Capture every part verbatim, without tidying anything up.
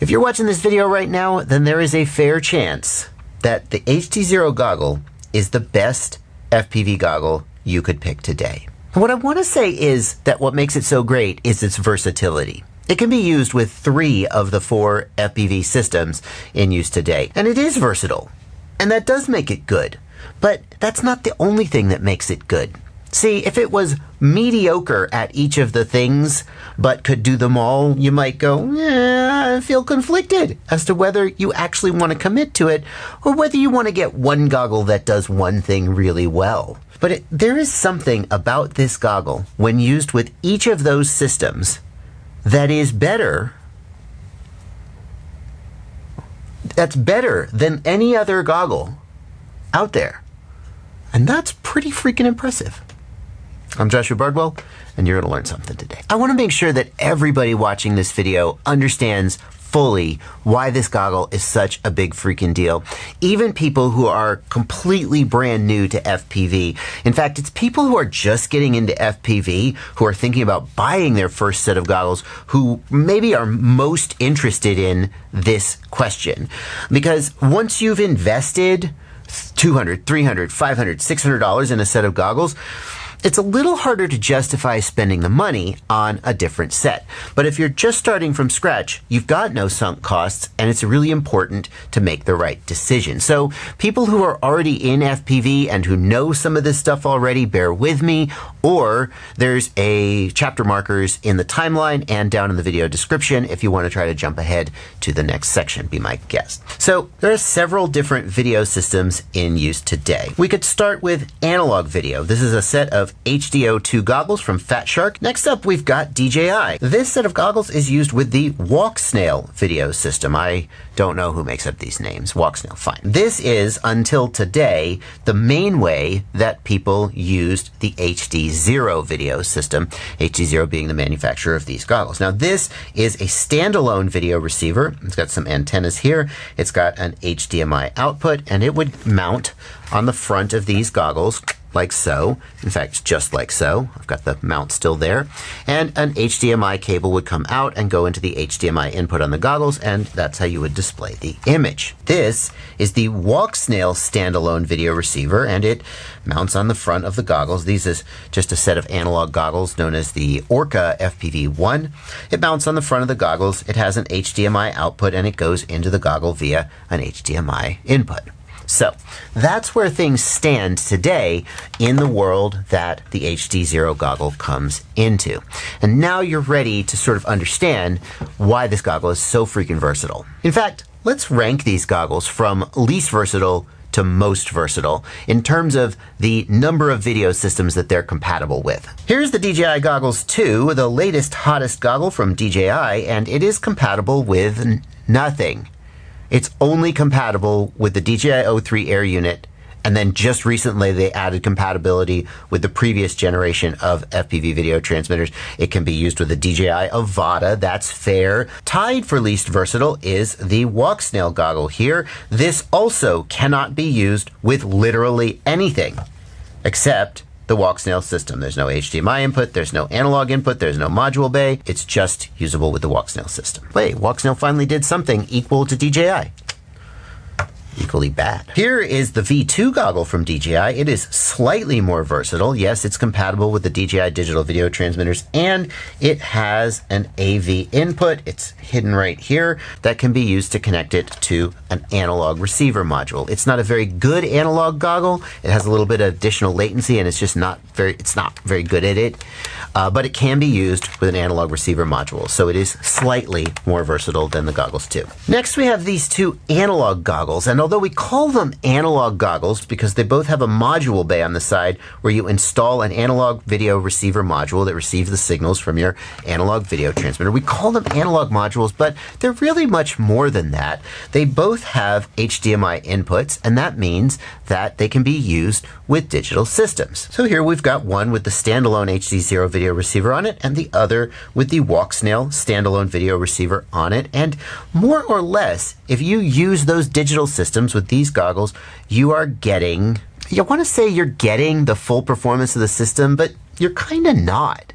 If you're watching this video right now, then there is a fair chance that the H D Zero goggle is the best F P V goggle you could pick today. And what I want to say is that what makes it so great is its versatility. It can be used with three of the four F P V systems in use today, and it is versatile, and that does make it good. But that's not the only thing that makes it good. See, if it was mediocre at each of the things, but could do them all, you might go, eh, I feel conflicted as to whether you actually want to commit to it or whether you want to get one goggle that does one thing really well. But it, there is something about this goggle, when used with each of those systems, that is better, that's better than any other goggle out there. And that's pretty freaking impressive. I'm Joshua Bardwell, and you're gonna learn something today. I wanna make sure that everybody watching this video understands fully why this goggle is such a big freaking deal. Even people who are completely brand new to F P V. In fact, it's people who are just getting into F P V, who are thinking about buying their first set of goggles, who maybe are most interested in this question. Because once you've invested two hundred dollars, three hundred dollars, five hundred dollars, six hundred dollars in a set of goggles, it's a little harder to justify spending the money on a different set. But if you're just starting from scratch, you've got no sunk costs, and it's really important to make the right decision. So people who are already in F P V and who know some of this stuff already, bear with me, or there's a chapter markers in the timeline and down in the video description if you want to try to jump ahead to the next section, be my guest. So there are several different video systems in use today. We could start with analog video. This is a set of H D O two goggles from Fat Shark. Next up, we've got D J I. This set of goggles is used with the Walksnail video system. I don't know who makes up these names. Walksnail, fine. This is, until today, the main way that people used the H D Zero video system, H D Zero being the manufacturer of these goggles. Now, this is a standalone video receiver. It's got some antennas here. It's got an H D M I output, and it would mount on the front of these goggles like so. In fact, just like so. I've got the mount still there. And an H D M I cable would come out and go into the H D M I input on the goggles, and that's how you would display the image. This is the Walksnail standalone video receiver, and it mounts on the front of the goggles. These is just a set of analog goggles known as the Orca F P V one. It mounts on the front of the goggles. It has an H D M I output, and it goes into the goggle via an H D M I input. So that's where things stand today in the world that the H D Zero goggle comes into. And now you're ready to sort of understand why this goggle is so freaking versatile. In fact, let's rank these goggles from least versatile to most versatile in terms of the number of video systems that they're compatible with. Here's the D J I Goggles two, the latest, hottest goggle from D J I, and it is compatible with nothing. It's only compatible with the D J I O three Air unit, and then just recently they added compatibility with the previous generation of F P V video transmitters. It can be used with the D J I Avata, that's fair. Tied for least versatile is the Walksnail goggle here. This also cannot be used with literally anything except the Walksnail system. There's no H D M I input, there's no analog input, there's no module bay. It's just usable with the Walksnail system. Wait, Walksnail finally did something equal to D J I. Equally bad. Here is the V two goggle from D J I. It is slightly more versatile. Yes, it's compatible with the D J I digital video transmitters, and it has an A V input. It's hidden right here. That can be used to connect it to an analog receiver module. It's not a very good analog goggle. It has a little bit of additional latency, and it's just not very, it's not very good at it, uh, but it can be used with an analog receiver module. So it is slightly more versatile than the Goggles two. Next, we have these two analog goggles, and although we call them analog goggles because they both have a module bay on the side where you install an analog video receiver module that receives the signals from your analog video transmitter. We call them analog modules, but they're really much more than that. They both have H D M I inputs, and that means that they can be used with digital systems. So here we've got one with the standalone H D Zero video receiver on it, and the other with the Walksnail standalone video receiver on it. And more or less, if you use those digital systems with these goggles, you are getting, you want to say you're getting the full performance of the system, but you're kind of not.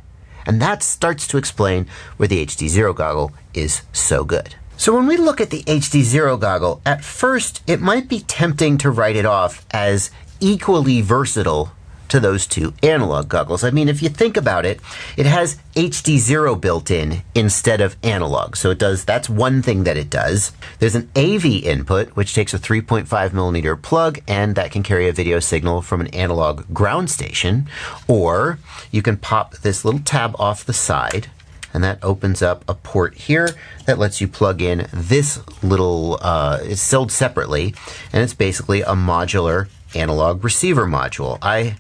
And that starts to explain where the H D Zero goggle is so good. So when we look at the H D Zero goggle, at first it might be tempting to write it off as equally versatile to those two analog goggles. I mean, if you think about it, it has H D Zero built in instead of analog. So it does, that's one thing that it does. There's an A V input, which takes a three point five millimeter plug, and that can carry a video signal from an analog ground station. Or you can pop this little tab off the side, and that opens up a port here that lets you plug in this little, uh, it's sold separately, and it's basically a modular analog receiver module. I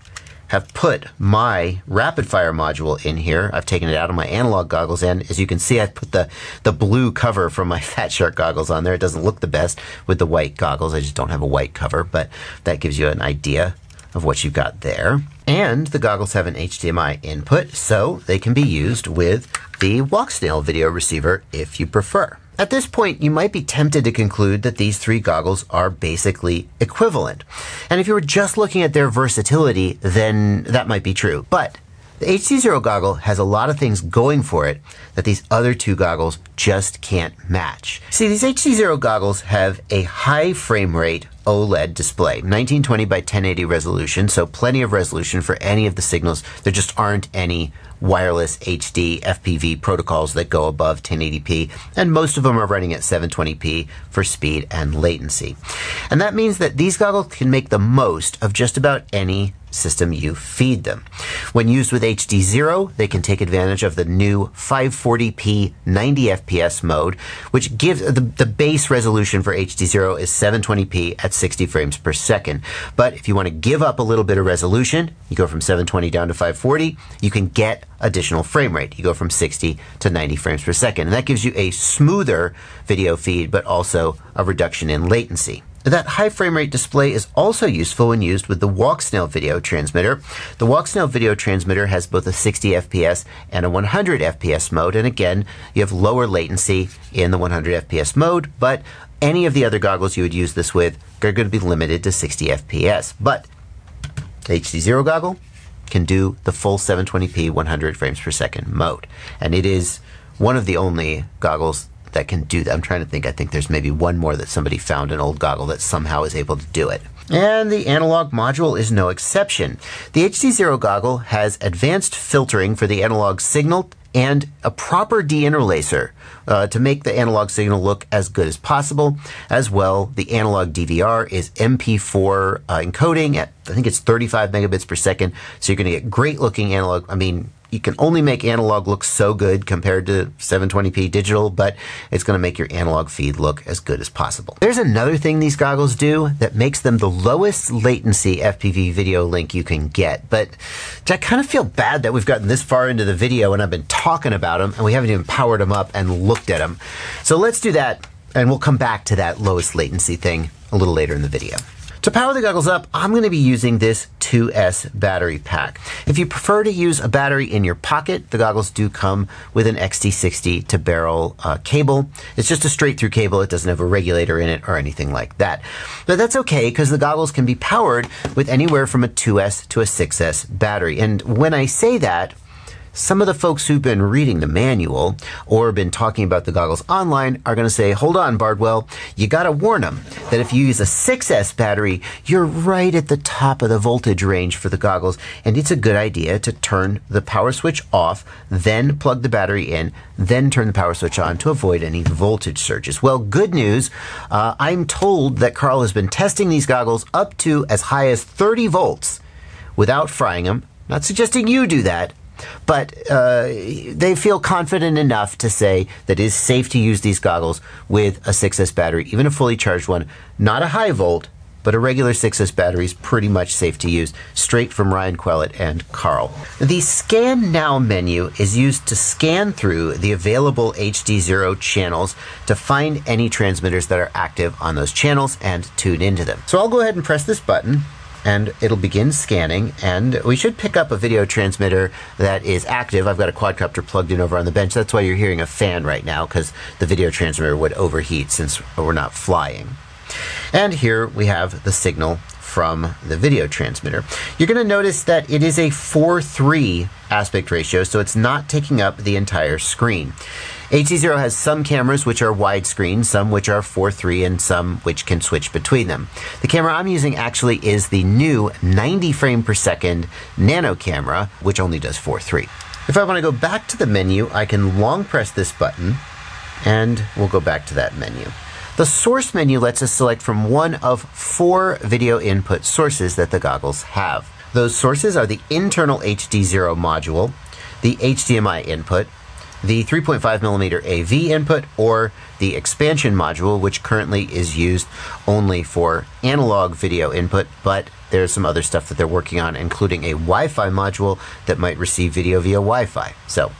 have put my rapid fire module in here. I've taken it out of my analog goggles, and as you can see, I've put the, the blue cover from my Fat Shark goggles on there. It doesn't look the best with the white goggles. I just don't have a white cover, but that gives you an idea of what you've got there. And the goggles have an H D M I input, so they can be used with the Walksnail video receiver if you prefer. At this point, you might be tempted to conclude that these three goggles are basically equivalent. And if you were just looking at their versatility, then that might be true. But the H D Zero goggle has a lot of things going for it that these other two goggles just can't match. See, these H D Zero goggles have a high frame rate OLED display, nineteen twenty by ten eighty resolution, so plenty of resolution for any of the signals. There just aren't any wireless H D F P V protocols that go above ten eighty p, and most of them are running at seven twenty p for speed and latency. And that means that these goggles can make the most of just about any system you feed them. When used with H D Zero, they can take advantage of the new five forty p ninety f p s mode, which gives the, the base resolution for H D Zero is seven twenty p at sixty frames per second. But if you want to give up a little bit of resolution, you go from seven twenty down to five forty, you can get additional frame rate. You go from sixty to ninety frames per second, and that gives you a smoother video feed, but also a reduction in latency. That high frame rate display is also useful when used with the Walksnail video transmitter. The Walksnail video transmitter has both a sixty f p s and a one hundred f p s mode, and again, you have lower latency in the one hundred f p s mode, but any of the other goggles you would use this with are going to be limited to sixty f p s. But the H D Zero goggle can do the full seven twenty p one hundred frames per second mode, and it is one of the only goggles that can do that. I'm trying to think. I think there's maybe one more that somebody found, an old goggle that somehow is able to do it. And the analog module is no exception. The H D Zero goggle has advanced filtering for the analog signal and a proper deinterlacer uh, to make the analog signal look as good as possible. As well, the analog D V R is M P four uh, encoding at, I think it's thirty-five megabits per second. So you're going to get great looking analog. I mean, you can only make analog look so good compared to seven twenty p digital, but it's going to make your analog feed look as good as possible. There's another thing these goggles do that makes them the lowest latency F P V video link you can get, but I kind of feel bad that we've gotten this far into the video and I've been talking about them and we haven't even powered them up and looked at them. So let's do that, and we'll come back to that lowest latency thing a little later in the video. To power the goggles up, I'm going to be using this two S battery pack. If you prefer to use a battery in your pocket, the goggles do come with an X T sixty to barrel uh, cable. It's just a straight through cable. It doesn't have a regulator in it or anything like that. But that's okay, because the goggles can be powered with anywhere from a two S to a six S battery. And when I say that, some of the folks who've been reading the manual or been talking about the goggles online are going to say, hold on, Bardwell, you got to warn them that if you use a six S battery, you're right at the top of the voltage range for the goggles, and it's a good idea to turn the power switch off, then plug the battery in, then turn the power switch on to avoid any voltage surges. Well, good news. Uh, I'm told that Carl has been testing these goggles up to as high as thirty volts without frying them. Not suggesting you do that, but uh, they feel confident enough to say that it is safe to use these goggles with a six S battery, even a fully charged one. Not a high volt, but a regular six S battery is pretty much safe to use, straight from Ryan Quellett and Carl. The Scan Now menu is used to scan through the available H D Zero channels to find any transmitters that are active on those channels and tune into them. So I'll go ahead and press this button, and it'll begin scanning, and we should pick up a video transmitter that is active. I've got a quadcopter plugged in over on the bench. That's why you're hearing a fan right now, because the video transmitter would overheat since we're not flying. And here we have the signal from the video transmitter. You're going to notice that it is a four three aspect ratio, so it's not taking up the entire screen. H D Zero has some cameras which are widescreen, some which are four three, and some which can switch between them. The camera I'm using actually is the new ninety frame per second nano camera, which only does four three. If I want to go back to the menu, I can long press this button, and we'll go back to that menu. The source menu lets us select from one of four video input sources that the goggles have. Those sources are the internal H D Zero module, the H D M I input, the three point five millimeter A V input, or the expansion module, which currently is used only for analog video input, but there's some other stuff that they're working on, including a Wi-Fi module that might receive video via Wi-Fi. So,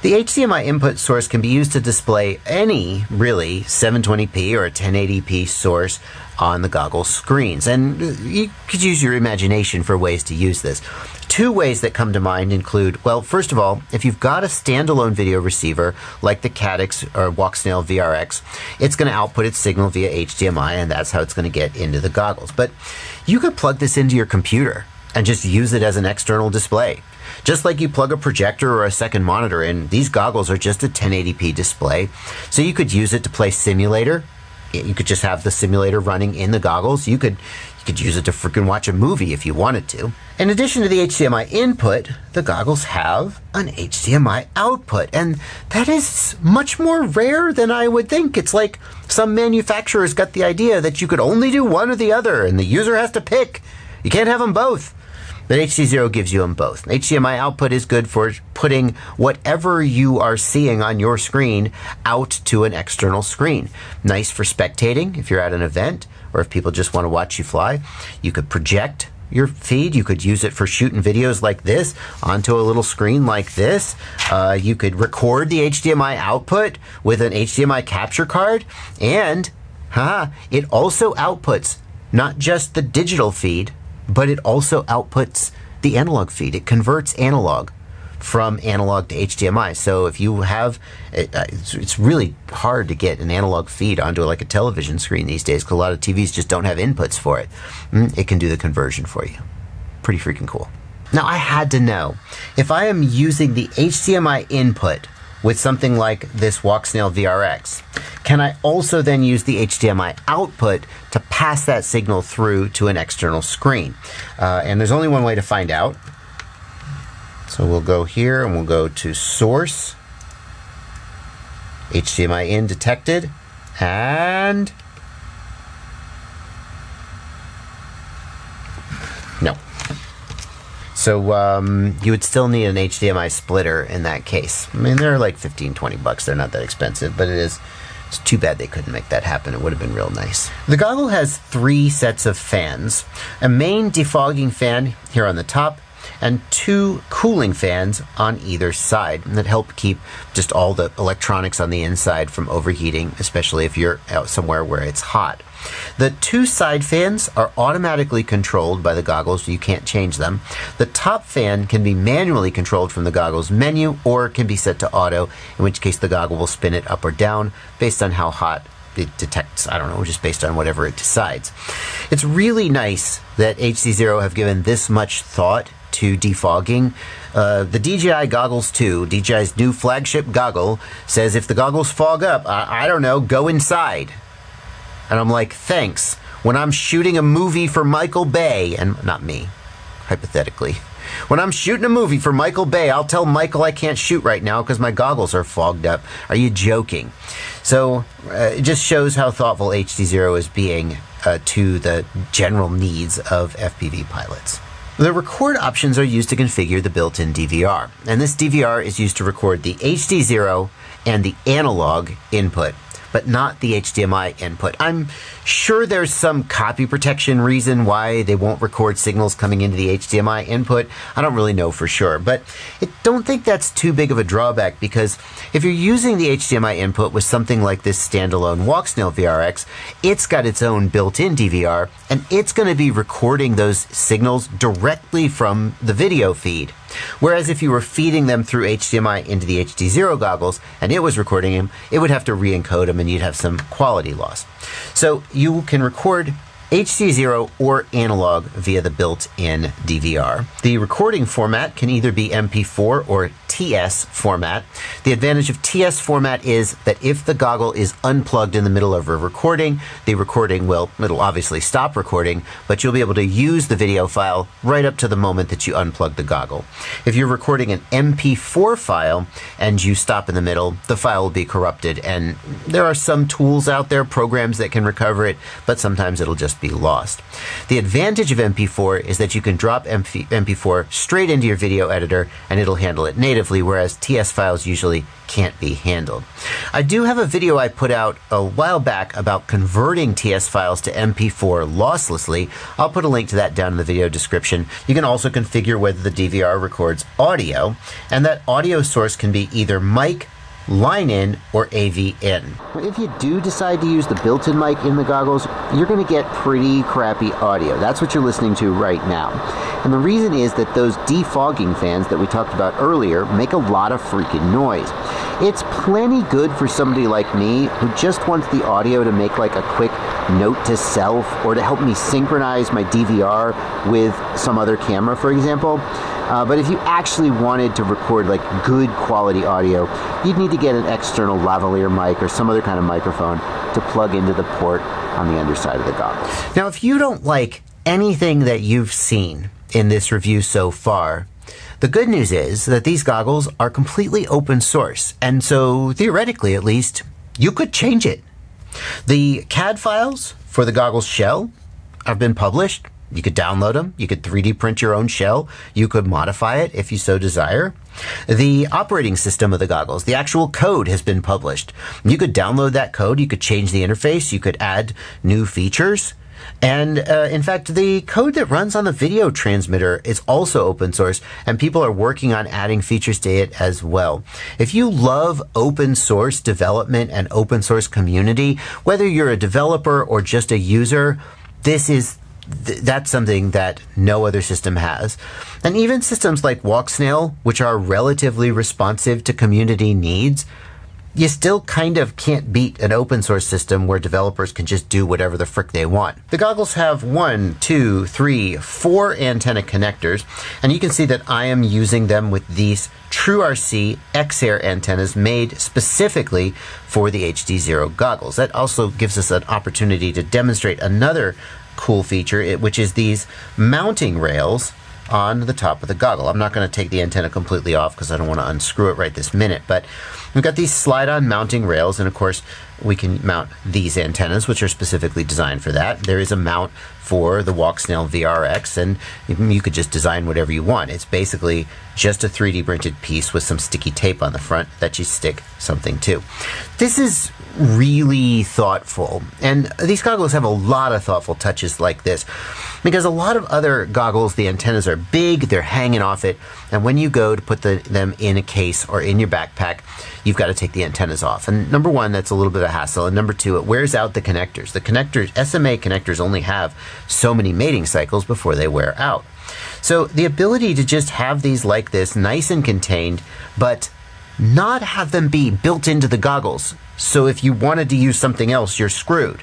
the H D M I input source can be used to display any, really, seven twenty p or a ten eighty p source on the goggle screens. And you could use your imagination for ways to use this. Two ways that come to mind include, well, first of all, if you've got a standalone video receiver like the Caddx or Walksnail V R X, it's going to output its signal via H D M I, and that's how it's going to get into the goggles. But you could plug this into your computer and just use it as an external display. Just like you plug a projector or a second monitor in, these goggles are just a ten eighty p display. So you could use it to play simulator. You could just have the simulator running in the goggles. You could you could use it to freaking watch a movie if you wanted to. In addition to the H D M I input, the goggles have an H D M I output, and that is much more rare than I would think. It's like some manufacturer's got the idea that you could only do one or the other, and the user has to pick. You can't have them both. But H D Zero gives you them both. H D M I output is good for putting whatever you are seeing on your screen out to an external screen. Nice for spectating if you're at an event or if people just want to watch you fly. You could project your feed. You could use it for shooting videos like this onto a little screen like this. Uh, you could record the H D M I output with an H D M I capture card. And haha, it also outputs not just the digital feed, but it also outputs the analog feed. It converts analog from analog to H D M I. So if you have, it, it's really hard to get an analog feed onto like a television screen these days, because a lot of T Vs just don't have inputs for it. It can do the conversion for you. Pretty freaking cool. Now I had to know, if I am using the H D M I input with something like this Walksnail V R X, can I also then use the H D M I output to pass that signal through to an external screen? Uh, and there's only one way to find out. So we'll go here and we'll go to source, H D M I in detected, and no. So um, you would still need an H D M I splitter in that case. I mean, they're like fifteen, twenty bucks. They're not that expensive, but it is, it's too bad they couldn't make that happen. It would have been real nice. The goggle has three sets of fans, a main defogging fan here on the top, and two cooling fans on either side that help keep just all the electronics on the inside from overheating, especially if you're out somewhere where it's hot. The two side fans are automatically controlled by the goggles, so you can't change them. The top fan can be manually controlled from the goggles menu, or can be set to auto, in which case the goggle will spin it up or down based on how hot it detects, I don't know, just based on whatever it decides. It's really nice that H D Zero have given this much thought to defogging. Uh, the D J I Goggles two, D J I's new flagship goggle, says if the goggles fog up, I, I don't know, go inside. And I'm like, thanks. When I'm shooting a movie for Michael Bay, and not me, hypothetically. When I'm shooting a movie for Michael Bay, I'll tell Michael I can't shoot right now because my goggles are fogged up. Are you joking? So uh, it just shows how thoughtful H D Zero is being uh, to the general needs of F P V pilots. The record options are used to configure the built-in D V R, and this D V R is used to record the H D Zero and the analog input, but not the H D M I input. I'm sure there's some copy protection reason why they won't record signals coming into the H D M I input. I don't really know for sure, but I don't think that's too big of a drawback, because if you're using the H D M I input with something like this standalone Walksnail V R X, it's got its own built-in D V R, and it's going to be recording those signals directly from the video feed. Whereas if you were feeding them through H D M I into the H D Zero goggles and it was recording them, it would have to re-encode them and you'd have some quality loss. So you can record H D Zero or analog via the built-in D V R. The recording format can either be M P four or T B S T S format. The advantage of T S format is that if the goggle is unplugged in the middle of a recording, the recording will, it'll obviously stop recording, but you'll be able to use the video file right up to the moment that you unplug the goggle. If you're recording an M P four file and you stop in the middle, the file will be corrupted, and there are some tools out there, programs that can recover it, but sometimes it'll just be lost. The advantage of M P four is that you can drop M P four straight into your video editor and it'll handle it natively, whereas T S files usually can't be handled. I do have a video I put out a while back about converting T S files to M P four losslessly. I'll put a link to that down in the video description. You can also configure whether the D V R records audio, and that audio source can be either mic, line in, or A V in. If you do decide to use the built-in mic in the goggles, you're going to get pretty crappy audio. That's what you're listening to right now. And the reason is that those defogging fans that we talked about earlier make a lot of freaking noise. It's plenty good for somebody like me who just wants the audio to make like a quick note to self, or to help me synchronize my D V R with some other camera, for example. Uh, but if you actually wanted to record like good quality audio, you'd need to get an external lavalier mic or some other kind of microphone to plug into the port on the underside of the goggles. Now, if you don't like anything that you've seen in this review so far, the good news is that these goggles are completely open source, and so theoretically at least, you could change it. The C A D files for the goggles shell have been published. You could download them, you could three D print your own shell, you could modify it if you so desire. The operating system of the goggles, the actual code, has been published. You could download that code, you could change the interface, you could add new features. And uh, in fact, the code that runs on the video transmitter is also open source, and people are working on adding features to it as well. If you love open source development and open source community, whether you're a developer or just a user, this is Th that's something that no other system has. And even systems like Walksnail, which are relatively responsive to community needs, you still kind of can't beat an open source system where developers can just do whatever the frick they want. The goggles have one, two, three, four antenna connectors, and you can see that I am using them with these TrueRC X-Air antennas made specifically for the H D zero goggles. That also gives us an opportunity to demonstrate another cool feature, which is these mounting rails on the top of the goggle. I'm not going to take the antenna completely off because I don't want to unscrew it right this minute, but we've got these slide-on mounting rails, and of course we can mount these antennas, which are specifically designed for that. There is a mount for the Walksnail V R X, and you could just design whatever you want. It's basically just a three D printed piece with some sticky tape on the front that you stick something to. This is really thoughtful, and these goggles have a lot of thoughtful touches like this, because a lot of other goggles, the antennas are big, they're hanging off it, and when you go to put the, them in a case or in your backpack, you've got to take the antennas off. And number one, that's a little bit of hassle, and number two, it wears out the connectors. The connectors, S M A connectors, only have so many mating cycles before they wear out. So the ability to just have these like this, nice and contained, but not have them be built into the goggles, so if you wanted to use something else, you're screwed.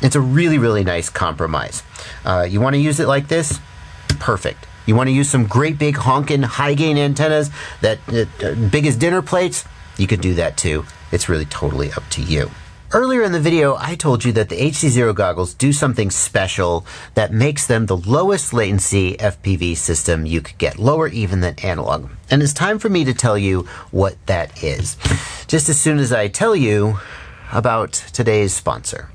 It's a really, really nice compromise. Uh, you want to use it like this? Perfect. You want to use some great big honkin' high gain antennas that uh, big as dinner plates? You could do that too. It's really totally up to you. Earlier in the video, I told you that the H D zero goggles do something special that makes them the lowest latency F P V system you could get, lower even than analog. And it's time for me to tell you what that is, just as soon as I tell you about today's sponsor.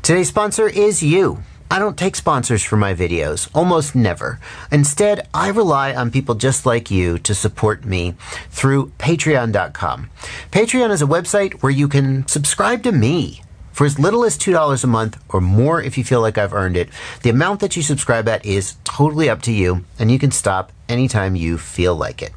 Today's sponsor is you. I don't take sponsors for my videos, almost never. Instead, I rely on people just like you to support me through patreon dot com. Patreon is a website where you can subscribe to me for as little as two dollars a month, or more if you feel like I've earned it. The amount that you subscribe at is totally up to you, and you can stop anytime you feel like it.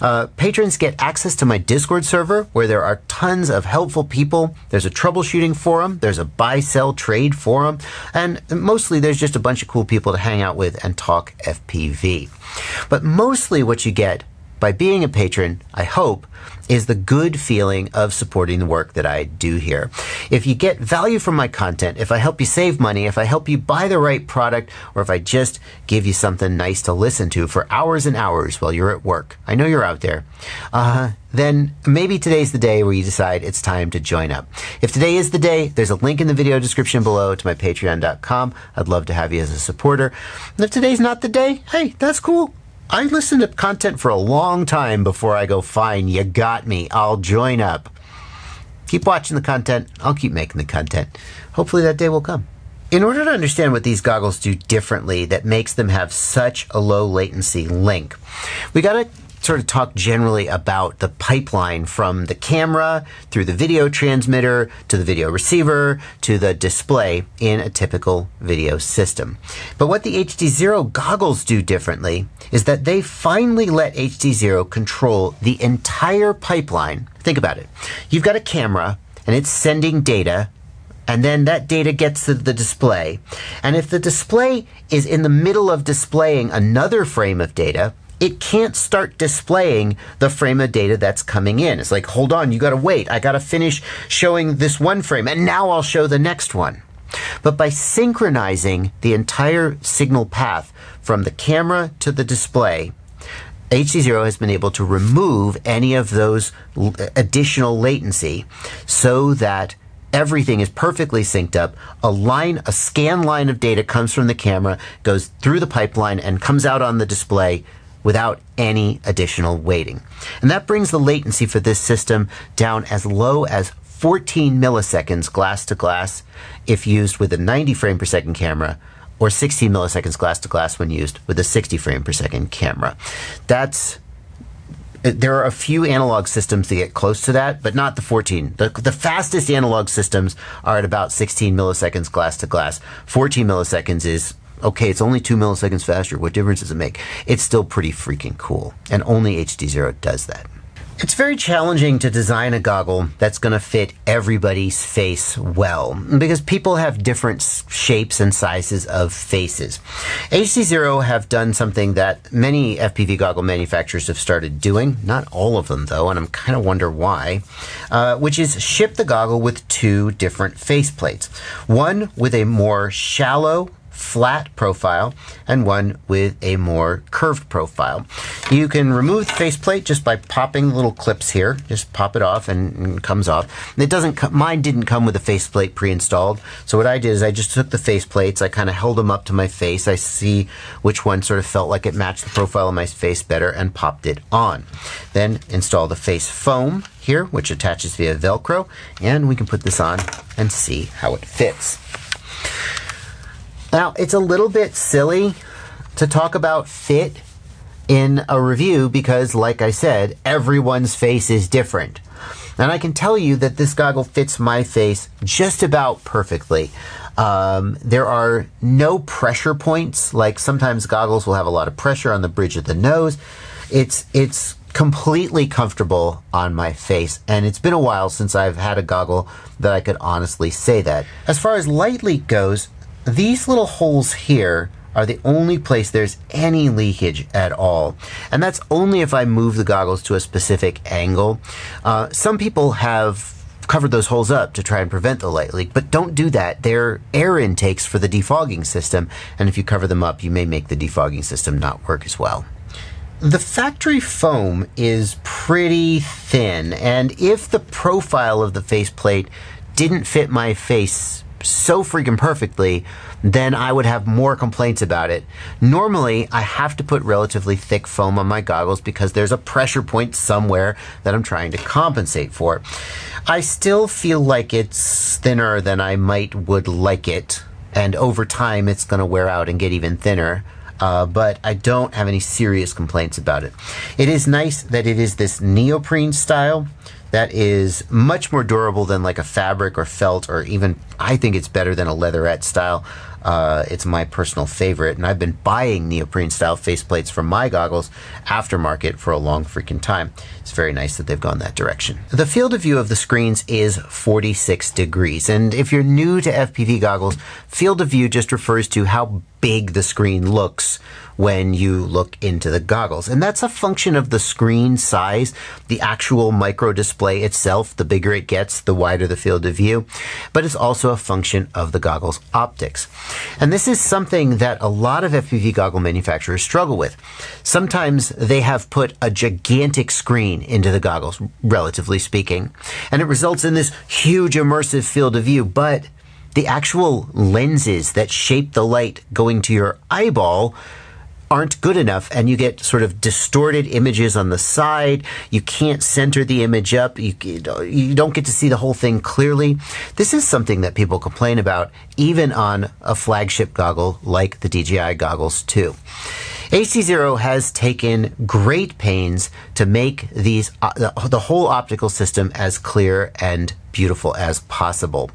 Uh, patrons get access to my Discord server, where there are tons of helpful people. There's a troubleshooting forum, there's a buy, sell, trade forum, and mostly there's just a bunch of cool people to hang out with and talk F P V. But mostly what you get by being a patron, I hope, is the good feeling of supporting the work that I do here. If you get value from my content, if I help you save money, if I help you buy the right product, or if I just give you something nice to listen to for hours and hours while you're at work, I know you're out there, uh, then maybe today's the day where you decide it's time to join up. If today is the day, there's a link in the video description below to my patreon dot com. I'd love to have you as a supporter. And if today's not the day, hey, that's cool. I listened to content for a long time before I go, fine, you got me, I'll join up. Keep watching the content, I'll keep making the content. Hopefully that day will come. In order to understand what these goggles do differently that makes them have such a low latency link, we gotta sort of talk generally about the pipeline from the camera through the video transmitter to the video receiver to the display in a typical video system. But what the H D Zero goggles do differently is that they finally let H D Zero control the entire pipeline. Think about it. You've got a camera and it's sending data, and then that data gets to the display. And if the display is in the middle of displaying another frame of data, it can't start displaying the frame of data that's coming in. It's like, hold on, you gotta wait. I gotta finish showing this one frame, and now I'll show the next one. But by synchronizing the entire signal path from the camera to the display, H D Zero has been able to remove any of those additional latency so that everything is perfectly synced up. A line, a scan line of data comes from the camera, goes through the pipeline, and comes out on the display without any additional waiting. And that brings the latency for this system down as low as fourteen milliseconds glass to glass if used with a ninety frame per second camera, or sixteen milliseconds glass to glass when used with a sixty frame per second camera. That's, there are a few analog systems that get close to that, but not the fourteen. The, the fastest analog systems are at about sixteen milliseconds glass to glass. fourteen milliseconds is, okay, it's only two milliseconds faster. What difference does it make? It's still pretty freaking cool, and only H D Zero does that. It's very challenging to design a goggle that's gonna fit everybody's face well, because people have different shapes and sizes of faces. H D Zero have done something that many F P V goggle manufacturers have started doing, not all of them though, and I'm kind of wonder why, uh, which is ship the goggle with two different face plates. One with a more shallow, flat profile, and one with a more curved profile. You can remove the faceplate just by popping little clips here. Just pop it off and, and it comes off. It doesn't, mine didn't come with a faceplate pre-installed, so what I did is I just took the faceplates, I kind of held them up to my face, I see which one sort of felt like it matched the profile of my face better, and popped it on. Then install the face foam here, which attaches via Velcro, and we can put this on and see how it fits. Now, it's a little bit silly to talk about fit in a review because, like I said, everyone's face is different. And I can tell you that this goggle fits my face just about perfectly. Um, there are no pressure points. Like, sometimes goggles will have a lot of pressure on the bridge of the nose. It's, it's completely comfortable on my face, and it's been a while since I've had a goggle that I could honestly say that. As far as light leak goes, these little holes here are the only place there's any leakage at all. And that's only if I move the goggles to a specific angle. Uh, some people have covered those holes up to try and prevent the light leak, but don't do that. They're air intakes for the defogging system. And if you cover them up, you may make the defogging system not work as well. The factory foam is pretty thin. And if the profile of the faceplate didn't fit my face so freaking perfectly, then I would have more complaints about it. Normally, I have to put relatively thick foam on my goggles because there's a pressure point somewhere that I'm trying to compensate for. I still feel like it's thinner than I might would like it, and over time it's gonna wear out and get even thinner. Uh, but I don't have any serious complaints about it. It is nice that it is this neoprene style that is much more durable than like a fabric or felt, or even, I think it's better than a leatherette style. Uh, it's my personal favorite, and I've been buying neoprene-style faceplates for my goggles aftermarket for a long freaking time. It's very nice that they've gone that direction. The field of view of the screens is forty-six degrees, and if you're new to F P V goggles, field of view just refers to how big the screen looks when you look into the goggles. And that's a function of the screen size, the actual micro display itself. The bigger it gets, the wider the field of view, but it's also a function of the goggle's optics. And this is something that a lot of F P V goggle manufacturers struggle with. Sometimes they have put a gigantic screen into the goggles, relatively speaking, and it results in this huge immersive field of view, but the actual lenses that shape the light going to your eyeball aren't good enough, and you get sort of distorted images on the side. You can't center the image up. You, you don't get to see the whole thing clearly. This is something that people complain about, even on a flagship goggle like the D J I Goggles two. H D Zero has taken great pains to make these uh, the, the whole optical system as clear and beautiful as possible.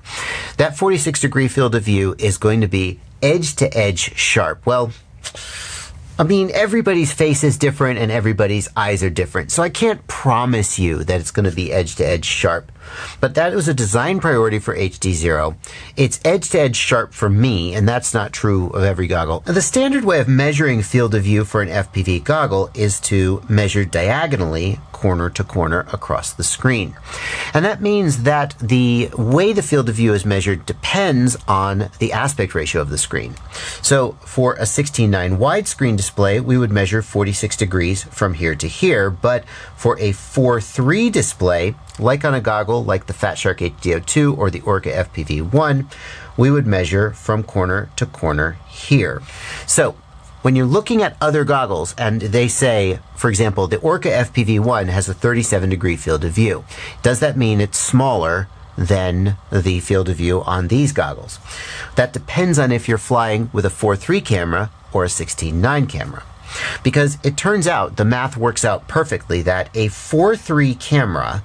That forty-six degree field of view is going to be edge to edge sharp. Well, I mean, everybody's face is different and everybody's eyes are different, so I can't promise you that it's going to be edge to edge sharp. But that was a design priority for H D Zero. It's edge to edge sharp for me, and that's not true of every goggle. The standard way of measuring field of view for an F P V goggle is to measure diagonally, corner to corner across the screen. And that means that the way the field of view is measured depends on the aspect ratio of the screen. So for a sixteen nine widescreen display, we would measure forty-six degrees from here to here, but for a four three display, like on a goggle like the Fat Shark H D O two or the Orca F P V one, we would measure from corner to corner here. So when you're looking at other goggles and they say, for example, the Orca F P V one has a thirty-seven degree field of view, does that mean it's smaller than the field of view on these goggles? That depends on if you're flying with a four three camera or a sixteen nine camera. Because it turns out, the math works out perfectly, that a four three camera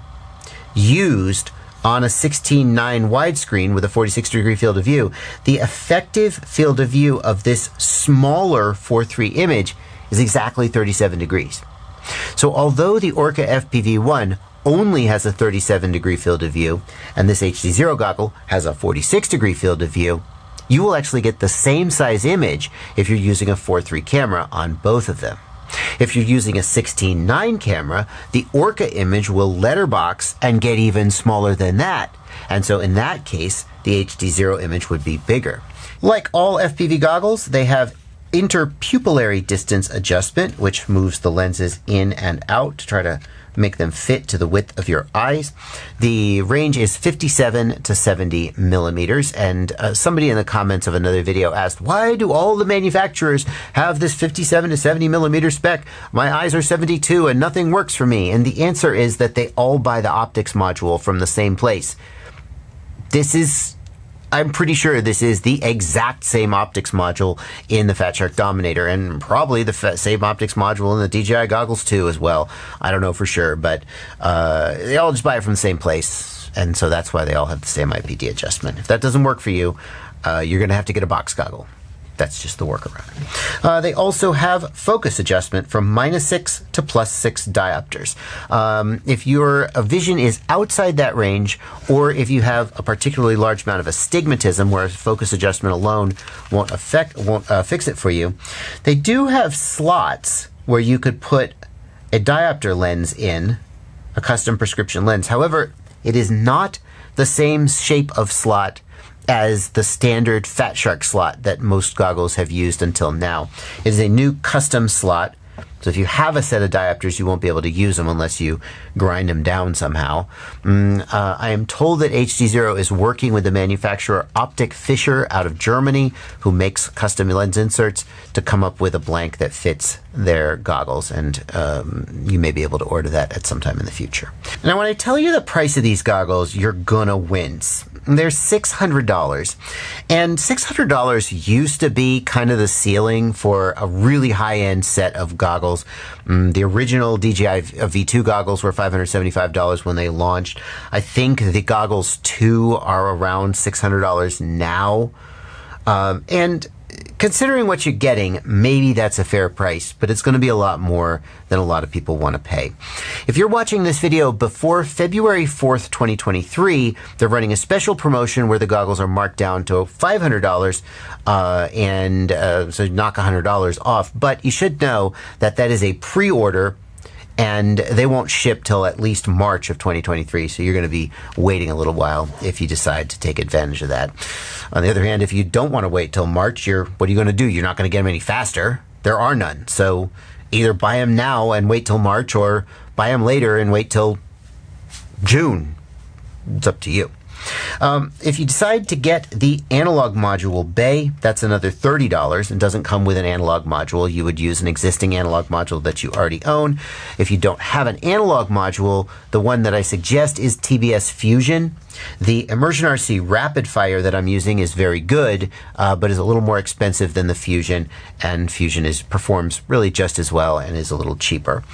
used on a sixteen nine widescreen with a forty-six degree field of view, the effective field of view of this smaller four three image is exactly thirty-seven degrees. So although the Orca F P V one only has a thirty-seven degree field of view and this H D Zero goggle has a forty-six degree field of view, you will actually get the same size image if you're using a four three camera on both of them. If you're using a sixteen nine camera, the Orca image will letterbox and get even smaller than that. And so in that case, the H D Zero image would be bigger. Like all F P V goggles, they have interpupillary distance adjustment, which moves the lenses in and out to try to make them fit to the width of your eyes. The range is fifty-seven to seventy millimeters, and uh, somebody in the comments of another video asked, why do all the manufacturers have this fifty-seven to seventy millimeter spec? My eyes are seventy-two and nothing works for me. And the answer is that they all buy the optics module from the same place. This is, I'm pretty sure this is the exact same optics module in the Fat Shark Dominator, and probably the same optics module in the D J I Goggles two as well. I don't know for sure, but uh, they all just buy it from the same place, and so that's why they all have the same I P D adjustment. If that doesn't work for you, uh, you're going to have to get a box goggle. That's just the workaround. Uh, they also have focus adjustment from minus six to plus six diopters. Um, if your vision is outside that range, or if you have a particularly large amount of astigmatism where focus adjustment alone won't affect, won't uh, fix it for you, they do have slots where you could put a diopter lens in, a custom prescription lens. However, it is not the same shape of slot as the standard Fat Shark slot that most goggles have used until now. It is a new custom slot, so if you have a set of diopters, you won't be able to use them unless you grind them down somehow. Mm, uh, I am told that H D Zero is working with the manufacturer Optic Fischer out of Germany, who makes custom lens inserts, to come up with a blank that fits their goggles, and um, you may be able to order that at some time in the future. Now, when I tell you the price of these goggles, you're gonna wince. They're six hundred dollars, and six hundred dollars used to be kind of the ceiling for a really high-end set of goggles. Mm, the original D J I V two goggles were five hundred seventy-five dollars when they launched. I think the Goggles two are around six hundred dollars now. Um, and considering what you're getting, maybe that's a fair price, but it's going to be a lot more than a lot of people want to pay. If you're watching this video before February fourth, twenty twenty-three, they're running a special promotion where the goggles are marked down to five hundred dollars, uh, and uh, so knock one hundred dollars off. But you should know that that is a pre-order, and they won't ship till at least March of twenty twenty-three, so you're going to be waiting a little while if you decide to take advantage of that. On the other hand, if you don't want to wait till March, you're what are you going to do? You're not going to get them any faster. There are none. So either buy them now and wait till March, or buy them later and wait till June. It's up to you. Um, if you decide to get the analog module bay, that's another thirty dollars and doesn't come with an analog module. You would use an existing analog module that you already own. If you don't have an analog module, the one that I suggest is T B S Fusion. The Immersion R C Rapid Fire that I'm using is very good, uh, but is a little more expensive than the Fusion, and Fusion is performs really just as well and is a little cheaper.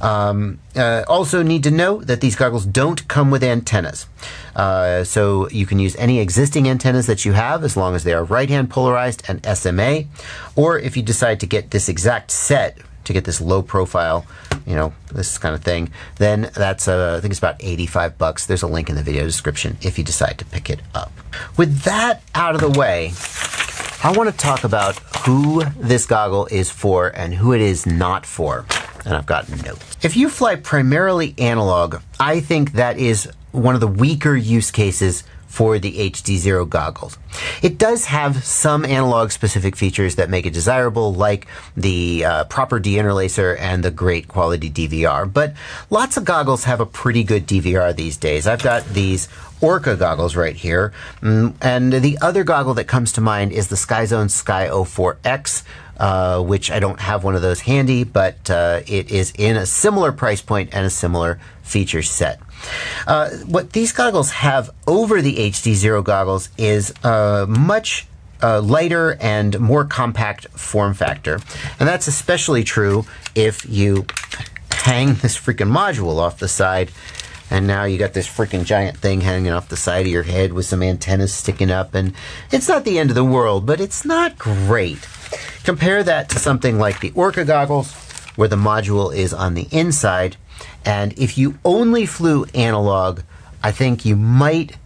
Um, uh, also need to note that these goggles don't come with antennas. Uh, so you can use any existing antennas that you have as long as they are right-hand polarized and S M A, or if you decide to get this exact set, to get this low profile, you know, this kind of thing, then that's, uh, I think it's about eighty-five bucks. There's a link in the video description if you decide to pick it up. With that out of the way, I want to talk about who this goggle is for and who it is not for. And I've got notes. If you fly primarily analog, I think that is one of the weaker use cases for the H D Zero goggles. It does have some analog specific features that make it desirable, like the uh, proper deinterlacer and the great quality D V R, but lots of goggles have a pretty good D V R these days. I've got these Orca goggles right here, and the other goggle that comes to mind is the Skyzone Sky O four X, uh, which I don't have one of those handy, but uh, it is in a similar price point and a similar feature set. Uh, what these goggles have over the H D Zero goggles is a much uh, lighter and more compact form factor. And that's especially true if you hang this freaking module off the side, and now you got this freaking giant thing hanging off the side of your head with some antennas sticking up, and it's not the end of the world, but it's not great. Compare that to something like the Orca goggles, where the module is on the inside. And if you only flew analog, I think you might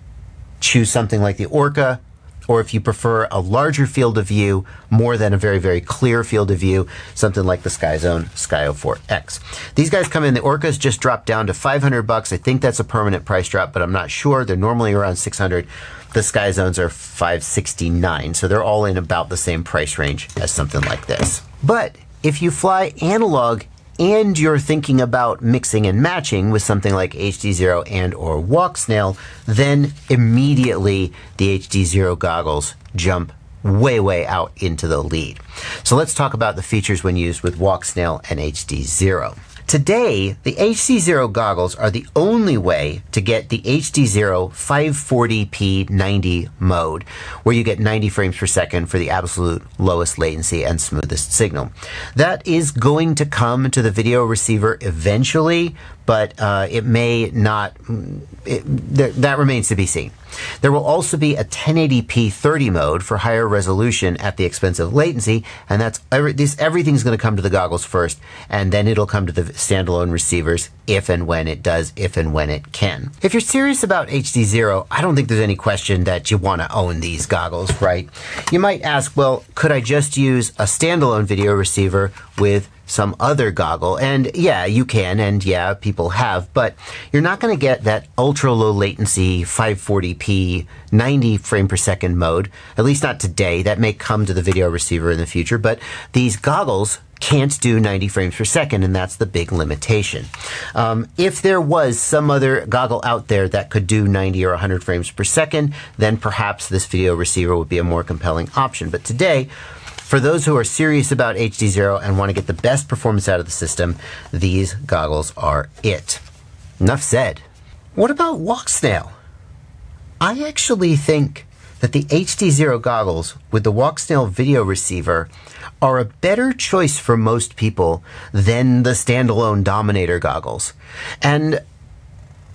choose something like the Orca, or if you prefer a larger field of view, more than a very, very clear field of view, something like the Skyzone Sky O four X. These guys come in, the Orcas just dropped down to five hundred bucks. I think that's a permanent price drop, but I'm not sure. They're normally around six hundred. The Skyzones are five sixty-nine, so they're all in about the same price range as something like this. But if you fly analog, and you're thinking about mixing and matching with something like H D Zero and or Walksnail, then immediately the H D Zero goggles jump way, way out into the lead. So let's talk about the features when used with Walksnail and H D Zero. Today, the H D Zero goggles are the only way to get the H D Zero five forty p ninety mode, where you get ninety frames per second for the absolute lowest latency and smoothest signal. That is going to come to the video receiver eventually, but uh, it may not, it, th that remains to be seen. There will also be a ten eighty p thirty mode for higher resolution at the expense of latency, and that's every, this, everything's gonna come to the goggles first, and then it'll come to the standalone receivers if and when it does, if and when it can. If you're serious about H D Zero, I don't think there's any question that you wanna own these goggles, right? You might ask, well, could I just use a standalone video receiver with some other goggle? And yeah, you can, and yeah, people have, but you're not going to get that ultra low latency five forty p ninety frame per second mode, at least not today. That may come to the video receiver in the future, but these goggles can't do ninety frames per second, and that's the big limitation. Um, if there was some other goggle out there that could do ninety or one hundred frames per second, then perhaps this video receiver would be a more compelling option. But today, for those who are serious about H D Zero and want to get the best performance out of the system, these goggles are it. Enough said. What about Walksnail? I actually think that the H D Zero goggles with the Walksnail video receiver are a better choice for most people than the standalone Dominator goggles. And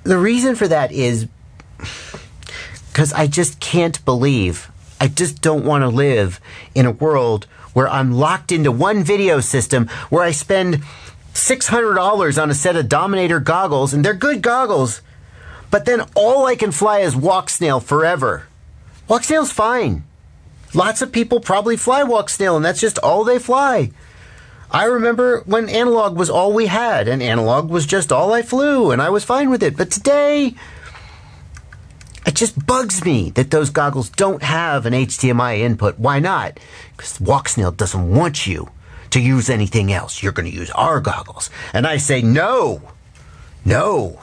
the reason for that is because I just can't believe I just don't want to live in a world where I'm locked into one video system, where I spend six hundred dollars on a set of Dominator goggles, and they're good goggles, but then all I can fly is Walksnail forever. Walksnail's fine. Lots of people probably fly Walksnail, and that's just all they fly. I remember when analog was all we had, and analog was just all I flew, and I was fine with it. But today, it just bugs me that those goggles don't have an H D M I input. Why not? Because Walksnail doesn't want you to use anything else. You're going to use our goggles. And I say, no, no.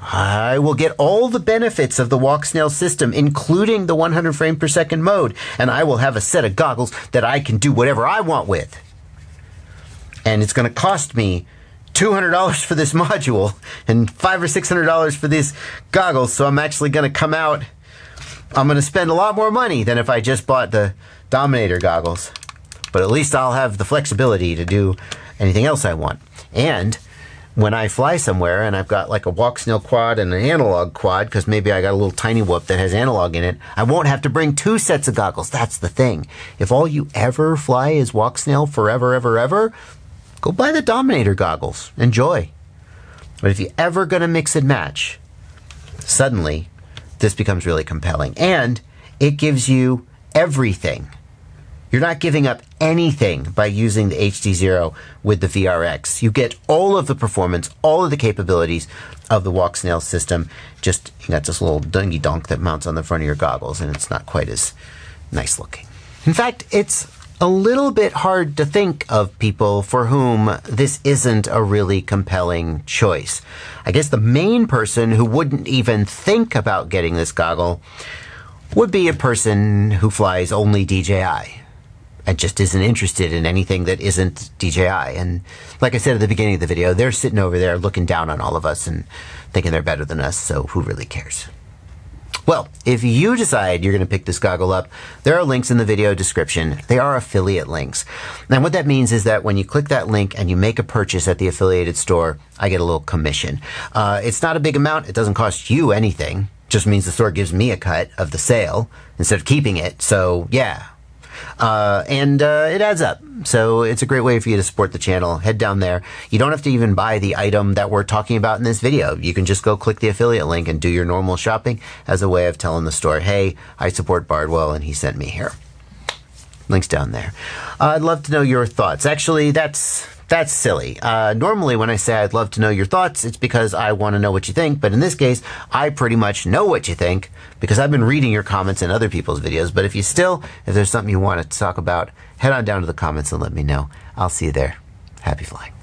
I will get all the benefits of the Walksnail system, including the one hundred frame per second mode, and I will have a set of goggles that I can do whatever I want with. And it's going to cost me two hundred dollars for this module and five or six hundred dollars for these goggles. So I'm actually going to come out, I'm going to spend a lot more money than if I just bought the Dominator goggles. But at least I'll have the flexibility to do anything else I want. And when I fly somewhere and I've got like a Walksnail quad and an analog quad, because maybe I got a little tiny whoop that has analog in it, I won't have to bring two sets of goggles. That's the thing. If all you ever fly is Walksnail forever, ever, ever, go buy the Dominator goggles. Enjoy. But if you're ever going to mix and match, suddenly this becomes really compelling. And it gives you everything. You're not giving up anything by using the H D Zero with the V R X. You get all of the performance, all of the capabilities of the Walksnail system. Just, you got this little dingy-donk that mounts on the front of your goggles, and it's not quite as nice looking. In fact, it's a little bit hard to think of people for whom this isn't a really compelling choice. I guess the main person who wouldn't even think about getting this goggle would be a person who flies only D J I and just isn't interested in anything that isn't D J I. And like I said at the beginning of the video, they're sitting over there looking down on all of us and thinking they're better than us, so who really cares? Well, if you decide you're going to pick this goggle up, there are links in the video description. They are affiliate links. And what that means is that when you click that link and you make a purchase at the affiliated store, I get a little commission. Uh, it's not a big amount. It doesn't cost you anything. It just means the store gives me a cut of the sale instead of keeping it. So, yeah. Uh, and uh, it adds up. So it's a great way for you to support the channel. Head down there. You don't have to even buy the item that we're talking about in this video. You can just go click the affiliate link and do your normal shopping as a way of telling the store, hey, I support Bardwell and he sent me here. Link's down there. Uh, I'd love to know your thoughts. Actually, that's that's silly. Uh, normally when I say I'd love to know your thoughts, it's because I want to know what you think. But in this case, I pretty much know what you think because I've been reading your comments in other people's videos. But if you still, if there's something you want to talk about, head on down to the comments and let me know. I'll see you there. Happy flying.